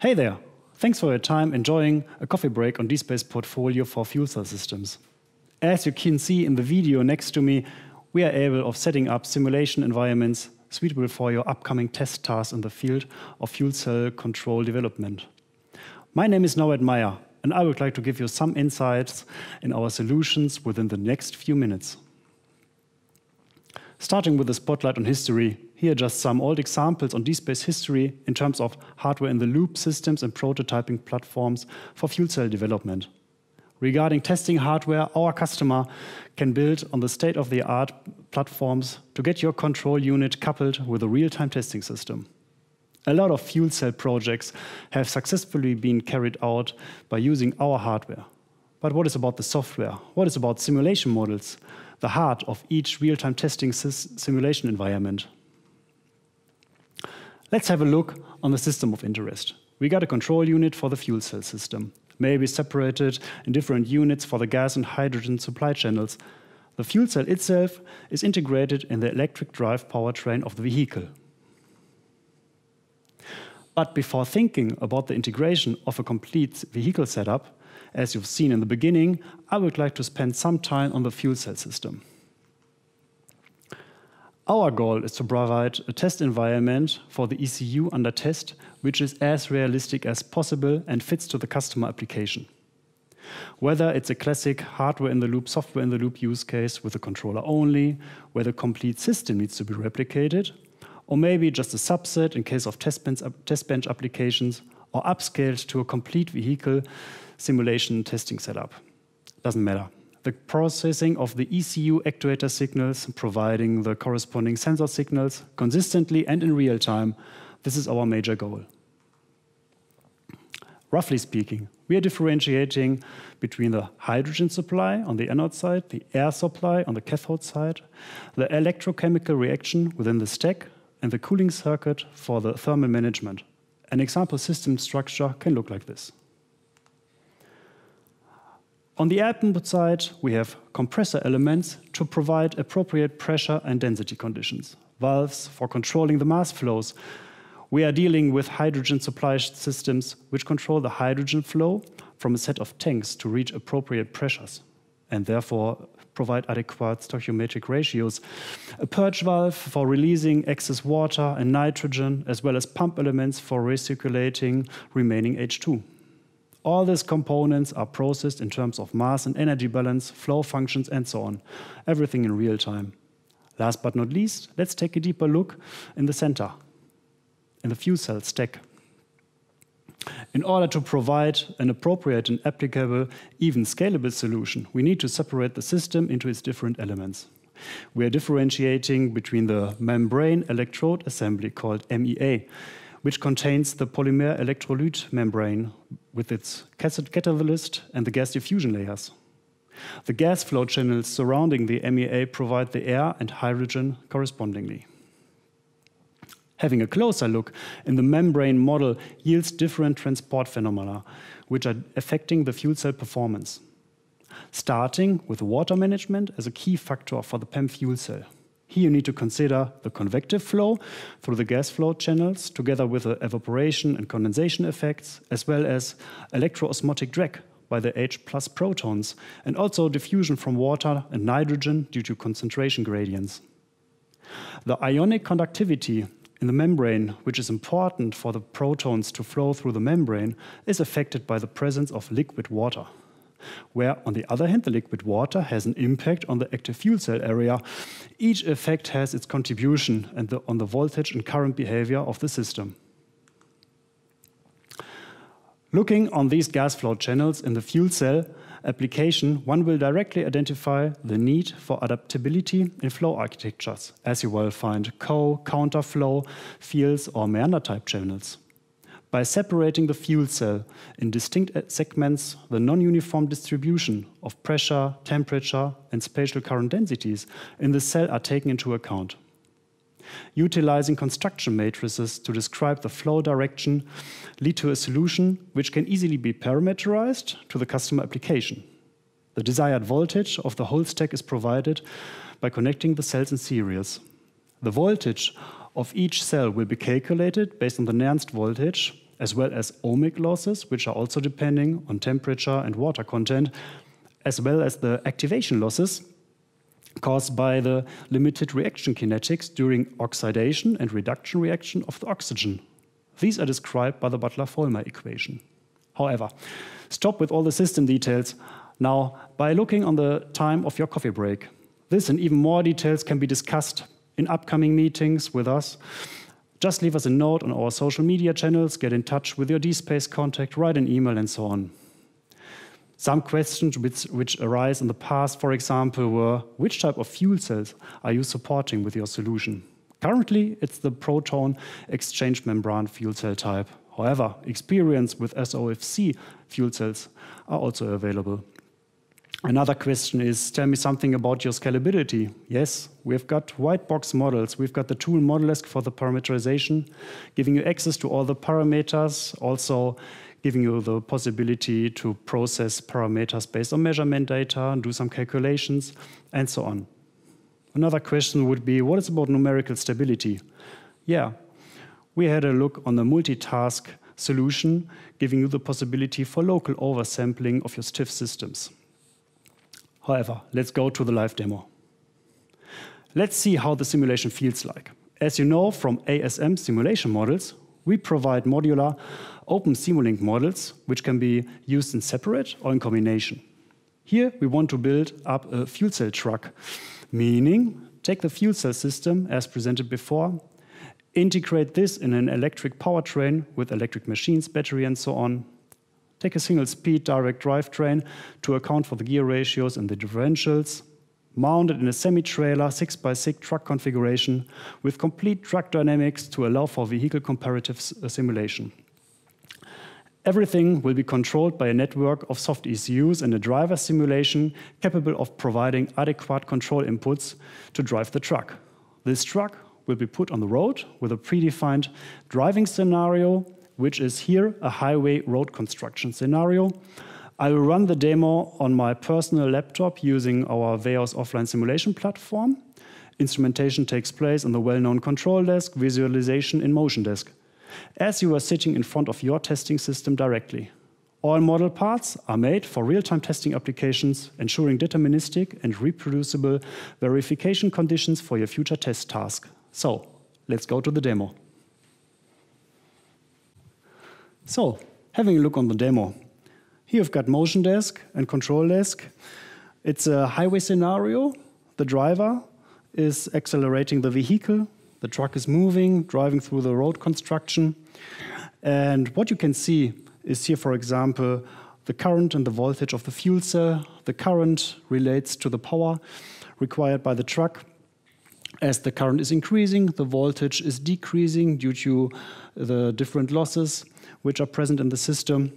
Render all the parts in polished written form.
Hey there, thanks for your time enjoying a coffee break on dSPACE portfolio for fuel cell systems. As you can see in the video next to me, we are able of setting up simulation environments suitable for your upcoming test tasks in the field of fuel cell control development. My name is Norbert Meyer, and I would like to give you some insights in our solutions within the next few minutes. Starting with the spotlight on history, here are just some old examples on dSPACE history in terms of hardware-in-the-loop systems and prototyping platforms for fuel cell development. Regarding testing hardware, our customer can build on the state-of-the-art platforms to get your control unit coupled with a real-time testing system. A lot of fuel cell projects have successfully been carried out by using our hardware. But what is about the software? What is about simulation models? The heart of each real-time testing simulation environment. Let's have a look on the system of interest. We got a control unit for the fuel cell system, maybe separated in different units for the gas and hydrogen supply channels. The fuel cell itself is integrated in the electric drive powertrain of the vehicle. But before thinking about the integration of a complete vehicle setup, as you've seen in the beginning, I would like to spend some time on the fuel cell system. Our goal is to provide a test environment for the ECU under test, which is as realistic as possible and fits to the customer application. Whether it's a classic hardware-in-the-loop, software-in-the-loop use case with a controller only, where the complete system needs to be replicated, or maybe just a subset in case of test bench applications, or upscaled to a complete vehicle simulation testing setup. Doesn't matter. The processing of the ECU actuator signals, providing the corresponding sensor signals consistently and in real time, this is our major goal. Roughly speaking, we are differentiating between the hydrogen supply on the anode side, the air supply on the cathode side, the electrochemical reaction within the stack, and the cooling circuit for the thermal management. An example system structure can look like this. On the output side, we have compressor elements to provide appropriate pressure and density conditions, valves for controlling the mass flows. We are dealing with hydrogen supply systems which control the hydrogen flow from a set of tanks to reach appropriate pressures and therefore provide adequate stoichiometric ratios, a purge valve for releasing excess water and nitrogen, as well as pump elements for recirculating remaining H2. All these components are processed in terms of mass and energy balance, flow functions, and so on, everything in real time. Last but not least, let's take a deeper look in the center, in the fuel cell stack. In order to provide an appropriate and applicable, even scalable solution, we need to separate the system into its different elements. We are differentiating between the membrane electrode assembly, called MEA, which contains the polymer electrolyte membrane with its catalyst and the gas diffusion layers. The gas flow channels surrounding the MEA provide the air and hydrogen correspondingly. Having a closer look in the membrane model yields different transport phenomena, which are affecting the fuel cell performance. Starting with water management as a key factor for the PEM fuel cell. Here you need to consider the convective flow through the gas flow channels, together with the evaporation and condensation effects, as well as electroosmotic drag by the H+ protons, and also diffusion from water and nitrogen due to concentration gradients. The ionic conductivity in the membrane, which is important for the protons to flow through the membrane, is affected by the presence of liquid water. Where, on the other hand, the liquid water has an impact on the active fuel cell area, each effect has its contribution on the voltage and current behavior of the system. Looking on these gas flow channels in the fuel cell application, one will directly identify the need for adaptability in flow architectures, as you will find co-, counterflow, fields, or meander-type channels. By separating the fuel cell in distinct segments, the non-uniform distribution of pressure, temperature, and spatial current densities in the cell are taken into account. Utilizing construction matrices to describe the flow direction leads to a solution which can easily be parameterized to the customer application. The desired voltage of the whole stack is provided by connecting the cells in series. The voltage of each cell will be calculated based on the Nernst voltage as well as ohmic losses, which are also depending on temperature and water content, as well as the activation losses caused by the limited reaction kinetics during oxidation and reduction reaction of the oxygen. These are described by the Butler-Volmer equation. However, stop with all the system details now by looking on the time of your coffee break. This and even more details can be discussed in upcoming meetings with us. Just leave us a note on our social media channels, get in touch with your dSPACE contact, write an email, and so on. Some questions which arise in the past, for example, were which type of fuel cells are you supporting with your solution? Currently, it's the proton exchange membrane fuel cell type. However, experience with SOFC fuel cells are also available. Another question is, tell me something about your scalability. Yes, we've got white box models. We've got the tool ModelDesk for the parameterization, giving you access to all the parameters, also giving you the possibility to process parameters based on measurement data and do some calculations, and so on. Another question would be, what is about numerical stability? Yeah, we had a look on the multitask solution, giving you the possibility for local oversampling of your stiff systems. However, let's go to the live demo. Let's see how the simulation feels like. As you know from ASM simulation models, we provide modular open Simulink models, which can be used in separate or in combination. Here, we want to build up a fuel cell truck, meaning take the fuel cell system as presented before, integrate this in an electric powertrain with electric machines, battery, and so on. Take a single-speed direct drivetrain to account for the gear ratios and the differentials, mount it in a semi-trailer 6x6 truck configuration with complete truck dynamics to allow for vehicle comparative simulation. Everything will be controlled by a network of soft ECUs and a driver simulation capable of providing adequate control inputs to drive the truck. This truck will be put on the road with a predefined driving scenario, which is here a highway road construction scenario. I will run the demo on my personal laptop using our VEOS offline simulation platform. Instrumentation takes place on the well-known Control Desk, visualization in Motion Desk, as you are sitting in front of your testing system directly. All model parts are made for real-time testing applications, ensuring deterministic and reproducible verification conditions for your future test task. So, let's go to the demo. So, having a look on the demo. Here you've got Motion Desk and Control Desk. It's a highway scenario. The driver is accelerating the vehicle. The truck is moving, driving through the road construction. And what you can see is here, for example, the current and the voltage of the fuel cell. The current relates to the power required by the truck. As the current is increasing, the voltage is decreasing due to the different losses which are present in the system.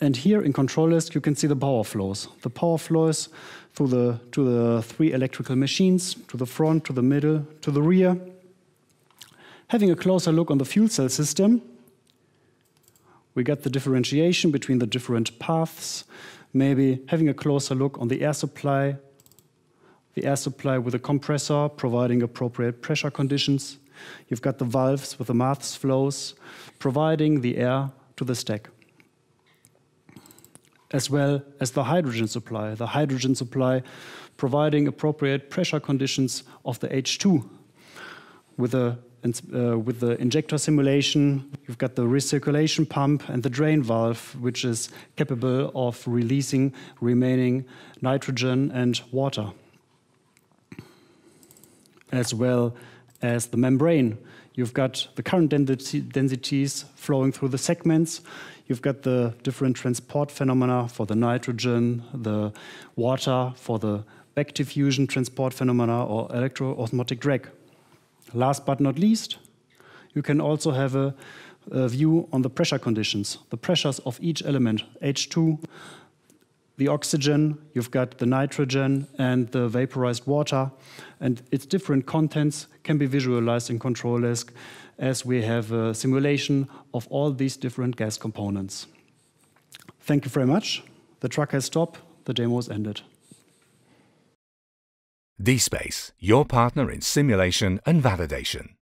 And here in Control Desk, you can see the power flows. The power flows to the three electrical machines, to the front, to the middle, to the rear. Having a closer look on the fuel cell system, we get the differentiation between the different paths. Maybe having a closer look on the air supply with a compressor providing appropriate pressure conditions. You've got the valves with the mass flows providing the air to the stack, as well as the hydrogen supply. The hydrogen supply providing appropriate pressure conditions of the H2. With the injector simulation, you've got the recirculation pump and the drain valve, which is capable of releasing remaining nitrogen and water, as well as the membrane. You've got the current densities flowing through the segments. You've got the different transport phenomena for the nitrogen, the water, for the back diffusion transport phenomena, or electroosmotic drag. Last but not least, you can also have a view on the pressure conditions, the pressures of each element, H2, the oxygen, you've got the nitrogen and the vaporized water, and its different contents can be visualized in Control Desk as we have a simulation of all these different gas components. Thank you very much. The truck has stopped. The demo is ended. dSPACE, your partner in simulation and validation.